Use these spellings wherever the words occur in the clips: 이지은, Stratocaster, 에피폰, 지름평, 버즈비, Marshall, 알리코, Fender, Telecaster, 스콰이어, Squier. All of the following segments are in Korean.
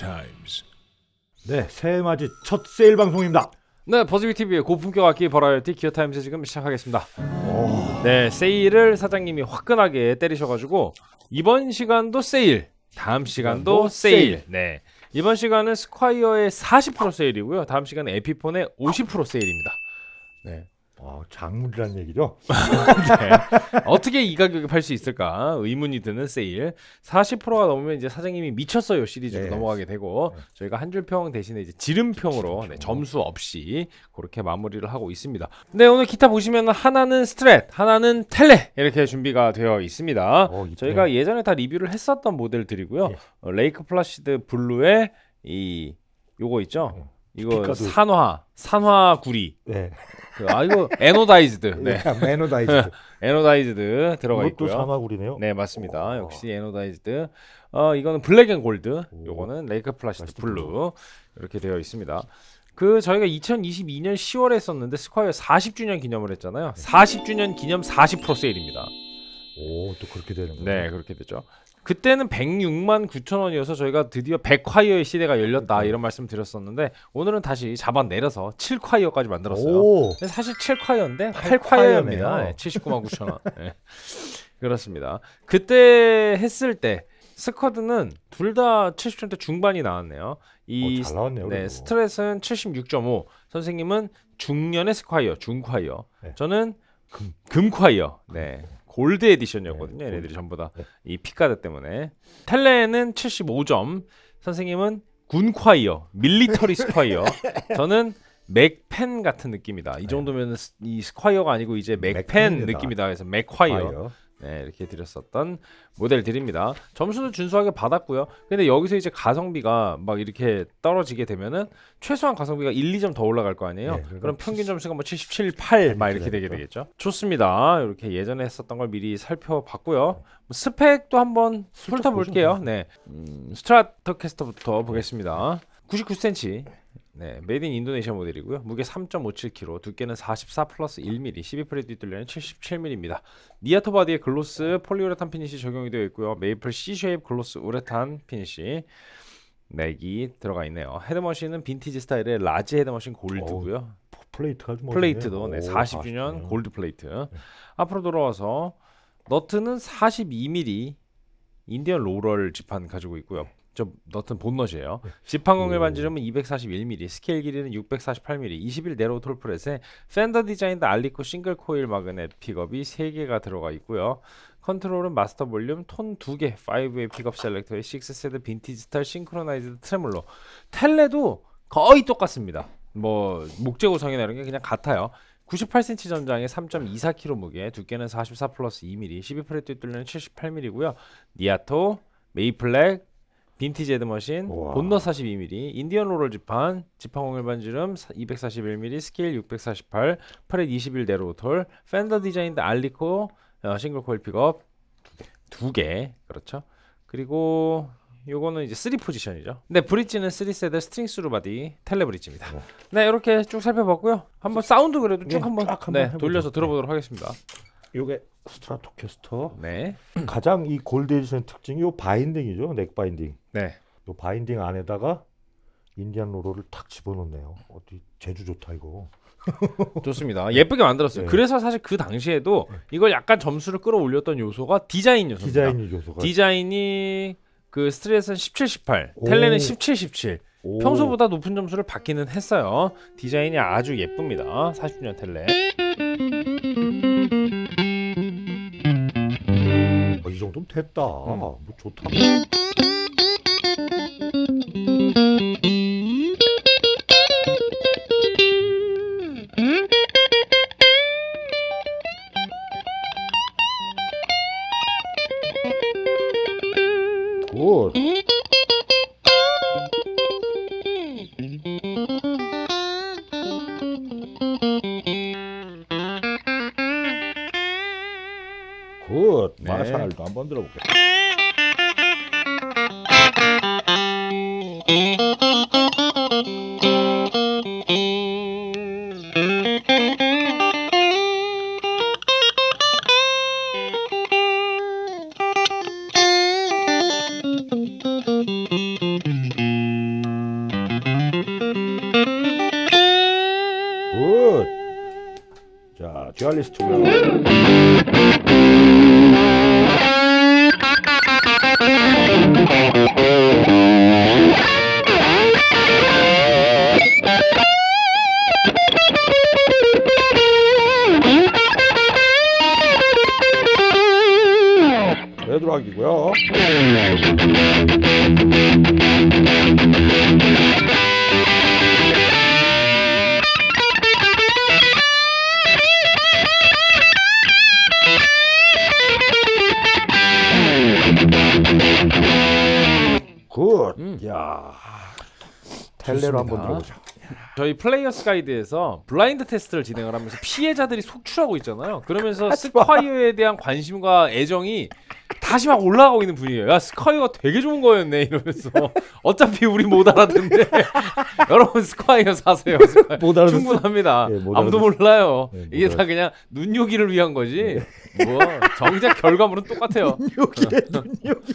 times. 네, 새해 맞이 첫 세일 방송입니다. 네, 버즈비 TV의 고품격 악기 버라이어티 기어 타임즈 지금 시작하겠습니다. 오. 네, 세일을 사장님이 화끈하게 때리셔가지고 이번 시간도 세일, 다음 시간도 세일. 네, 이번 시간은 스콰이어의 40% 세일이고요. 다음 시간은 에피폰의 50% 세일입니다. 네. 장물이란 얘기죠? 네. 어떻게 이 가격에 팔 수 있을까 의문이 드는 세일. 40%가 넘으면 이제 사장님이 미쳤어요 시리즈로 네. 넘어가게 되고 네. 저희가 한 줄평 대신에 이제 지름평으로 네, 점수 없이 그렇게 마무리를 하고 있습니다. 네, 오늘 기타 보시면 하나는 스트랫, 하나는 텔레 이렇게 준비가 되어 있습니다. 저희가 예전에 다 리뷰를 했었던 모델들이고요. 네. 레이크 플라시드 블루의 이 요거 있죠? 이거 산화 구리. 네. 아 이거 에노다이즈드. 네. 에노다이즈드. 에노다이즈드 들어가 있고요. 이것도 산화 구리네요. 네, 맞습니다. 역시 에노다이즈드. 이거는 블랙 앤 골드. 요거는 레이크 플라시드 블루. 이렇게 되어 있습니다. 그 저희가 2022년 10월에 했었는데 스콰이어 40주년 기념을 했잖아요. 40주년 기념 40% 세일입니다. 오, 또 그렇게 되는군요. 네, 그렇게 되죠. 그때는 169,000원이어서 저희가 드디어 100콰이어의 시대가 열렸다 그렇죠. 이런 말씀 드렸었는데 오늘은 다시 잡아내려서 7콰이어까지 만들었어요. 오. 사실 7콰이어인데 8콰이어입니다. 네, 799,000원. 네. 그렇습니다. 그때 했을 때 스쿼드는 둘 다 70년대 중반이 나왔네요. 잘 나왔네요. 네, 스트랫은 76.5, 선생님은 중년의 스콰이어, 중콰이어. 네. 저는 금콰이어. 네. 골드 에디션이었거든요. 얘네들이 네, 전부 다 이 피카드 때문에. 텔레는 75점, 선생님은 군콰이어, 밀리터리 스콰이어. 저는 맥펜 같은 느낌이다. 이 정도면 이 스콰이어가 아니고 이제 맥펜 느낌이다. 그래서 맥콰이어. 네, 이렇게 드렸었던 모델들입니다. 점수는 준수하게 받았고요. 근데 여기서 이제 가성비가 막 이렇게 떨어지게 되면은 최소한 가성비가 1, 2점 더 올라갈 거 아니에요? 네, 그럼 평균 점수가 뭐 77, 8 막 이렇게 되게 되겠죠? 좋습니다. 이렇게 예전에 했었던 걸 미리 살펴봤고요. 스펙도 한번 훑어볼게요. 네, 스트라토캐스터부터 보겠습니다. 99cm. 네, 메이드 인 인도네시아 모델이고요. 무게 3.57kg, 두께는 44+1mm, 12프렛 뒷둘레는 77mm입니다. 니아토 바디에 글로스 폴리우레탄 피니쉬 적용이 되어 있고요. 메이플 C쉐입 글로스 우레탄 피니쉬 넥이 들어가 있네요. 헤드머신은 빈티지 스타일의 라지 헤드머신 골드고요. 플레이트도 네, 40주년 골드 플레이트. 네. 앞으로 돌아와서 너트는 42mm 인디언 로럴 지판 가지고 있고요. 저 너튼 본넛이에요. 지판 공개 반지름은 241mm, 스케일 길이는 648mm, 21 내로 톨프렛에 펜더 디자인드 알리코 싱글 코일 마그넷 픽업이 3개가 들어가 있고요. 컨트롤은 마스터 볼륨, 톤 2개, 5웨이 픽업 셀렉터에 6세드 빈티지 스타일 싱크로나이즈드 트레몰로. 텔레도 거의 똑같습니다. 뭐 목재 구성이나 이런 게 그냥 같아요. 98cm 전장에 3.24kg 무게, 두께는 44+2mm, 12프렛 뒷둘레는 78mm고요. 니아토, 메이플렉, 빈티지 헤드머신, 본넛 42mm, 인디언 로럴 지판, 지판공일 반지름 241mm, 스케일 648, 프렛 21 네로우톨, 펜더 디자인드 알리코 싱글 코일 픽업 2개, 그렇죠. 그리고 요거는 이제 3 포지션이죠. 네, 브릿지는 3세대 스트링 스루 바디 텔레 브릿지입니다. 네, 이렇게 쭉 살펴봤고요. 한번 사운드 그래도 쭉 한번 돌려서 들어보도록 하겠습니다. 요게 스트라토캐스터. 네. 가장 이 골드 에디션 특징이 요 바인딩이죠. 넥 바인딩. 네. 요 바인딩 안에다가 인디안 로로를 탁 집어넣네요. 어디 제주 좋다 이거. 좋습니다. 예쁘게 만들었어요. 네. 그래서 사실 그 당시에도 이걸 약간 점수를 끌어올렸던 요소가 디자인 요소입니다. 디자인이 그 스트랫은 17, 18, 텔레는 17, 17. 오. 평소보다 높은 점수를 받기는 했어요. 디자인이 아주 예쁩니다. 40주년 텔레. 이 정도면 됐다. 뭐 좋다. 굿. 굿. 마샬도 한번 들어볼게요. 자, 듀얼리스트고요. 레드락이고요. 굿! 이야. 텔레로 한번 들어보자. 저희 플레이어스 가이드에서 블라인드 테스트를 진행을 하면서 피해자들이 속출하고 있잖아요. 그러면서 스콰이어에 대한 관심과 애정이 다시 막 올라가고 있는 분위기예요. 야, 스콰이어가 되게 좋은 거였네 이러면서. 어차피 우리 못 알아듣는데 여러분 스콰이어 사세요. 스콰이어. 충분합니다. 예, 아무도 몰라요. 예, 이게 다 그냥 눈요기를 위한 거지. 예. 뭐 정작 결과물은 똑같아요. 눈요기래, 눈요기.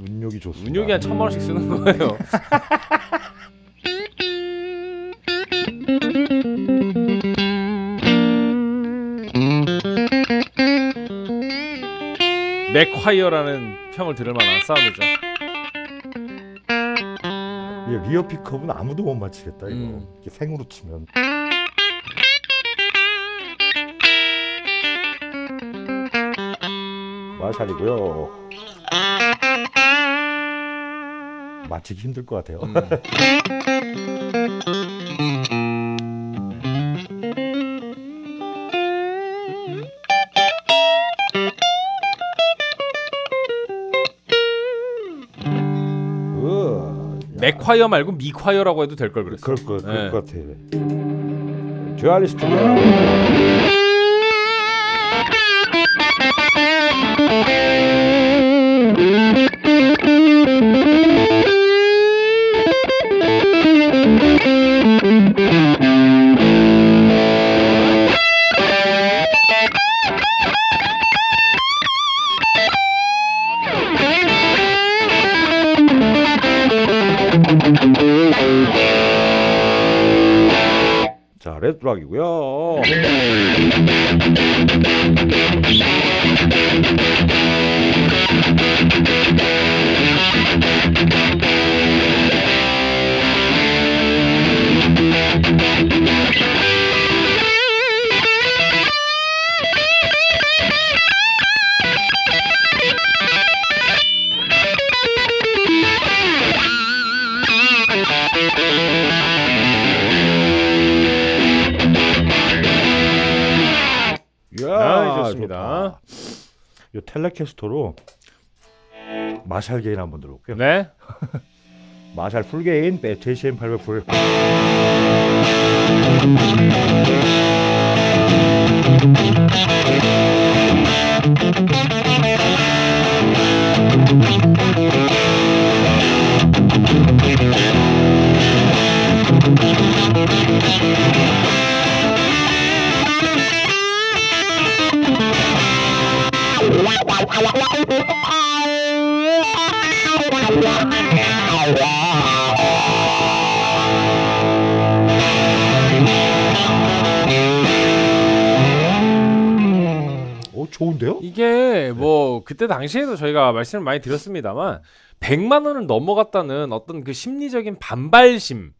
눈요기 좋습니다. 눈요기 한 1000만원씩 쓰는 거예요. 맥콰이어라는 평을 들을만한 사운드죠. 예, 리어 픽업은 아무도 못 맞히겠다 이거. 이렇게 생으로 치면. 마샬이고요. 맞히기 힘들 것 같아요. 맥콰이어 말고 미콰이어라고 해도 될걸 그랬어. 그럴 것 같아. 듀얼리스트. 자, 레드락이고요. 좋습니다. 이 텔레캐스터로 마샬 게인 한번 들어볼게요. 네. 마샬 풀 게인 JCM 800 풀. 좋은데요? 이게 뭐 그때 당시에도 저희가 말씀을 많이 드렸습니다만 100만 원을 넘어갔다는 어떤 그 심리적인 반발심을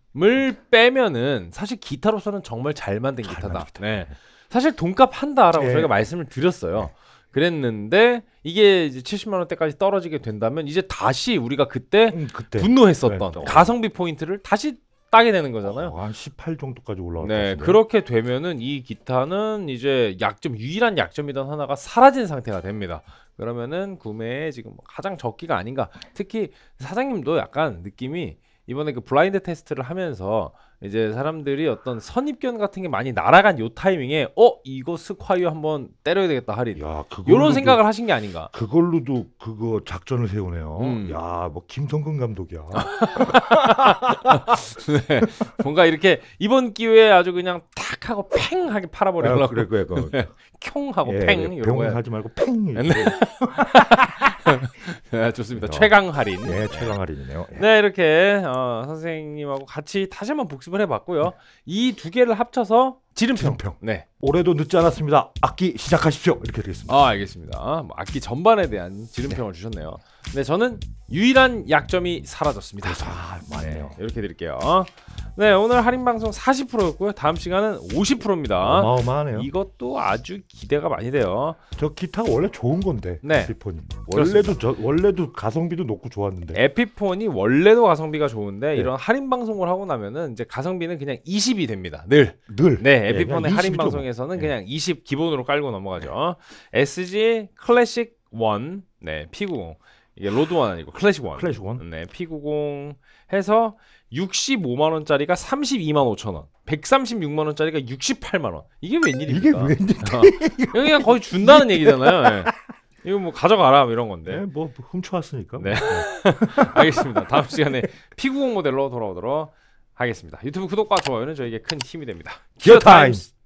빼면은 사실 기타로서는 정말 잘 만든 기타다. 네. 사실 돈값 한다라고 저희가 말씀을 드렸어요. 그랬는데 이게 이제 70만 원대까지 떨어지게 된다면 이제 다시 우리가 그때 분노했었던 가성비 포인트를 다시 따게 되는 거잖아요. 한 18 정도까지 올라왔다. 네, 그렇게 되면은 이 기타는 이제 유일한 약점이던 하나가 사라진 상태가 됩니다. 그러면은 구매에 지금 가장 적기가 아닌가. 특히 사장님도 약간 느낌이 이번에 그 블라인드 테스트를 하면서 이제 사람들이 어떤 선입견 같은 게 많이 날아간 요 타이밍에 이거 스콰이어 한번 때려야 되겠다 할인. 야, 요런 생각을 하신 게 아닌가. 그걸로도 그거 작전을 세우네요. 야, 뭐 김성근 감독이야. 네, 뭔가 이렇게 이번 기회에 아주 그냥 탁 하고 팽 하게 팔아버리려고. 아, 그래. 네, 켕 하고 팽 이런 거 하지 말고 팽. 네, 좋습니다. 최강 할인. 네, 최강 할인이네요. 네, 이렇게 선생님하고 같이 다시 한번 복습을 해봤고요. 이 두 개를 합쳐서 지름평. 네. 올해도 늦지 않았습니다. 악기 시작하십시오. 이렇게 드리겠습니다. 아, 알겠습니다. 악기 전반에 대한 지름평을 주셨네요. 네, 저는 유일한 약점이 사라졌습니다. 아, 맞네요. 네, 이렇게 드릴게요. 네, 오늘 할인방송 40%였고요. 다음 시간은 50%입니다. 어마어마하네요. 이것도 아주 기대가 많이 돼요. 저 기타가 원래 좋은 건데, 네. 에피폰이. 원래도 가성비도 높고 좋았는데. 에피폰이 원래도 가성비가 좋은데, 네. 이런 할인방송을 하고 나면은 이제 가성비는 그냥 20이 됩니다. 늘. 네, 에피폰의 할인방송에서는 그냥 20 기본으로 깔고 넘어가죠. SG 클래식 1, 네, P90. 이게 로드 1 아니고 클래식 1. 클래식 1. 네, P90 해서 65만원짜리가 32만 5천원, 136만원짜리가 68만원. 이게 웬일입니까? 이게 웬일이야? 그냥 거의 준다는 얘기잖아요. 네. 이거 뭐 가져가라 이런 건데. 네, 뭐 훔쳐왔으니까. 네. 알겠습니다. 다음 시간에 P90 모델로 돌아오도록 하겠습니다. 유튜브 구독과 좋아요는 저에게 큰 힘이 됩니다. 기어타임스.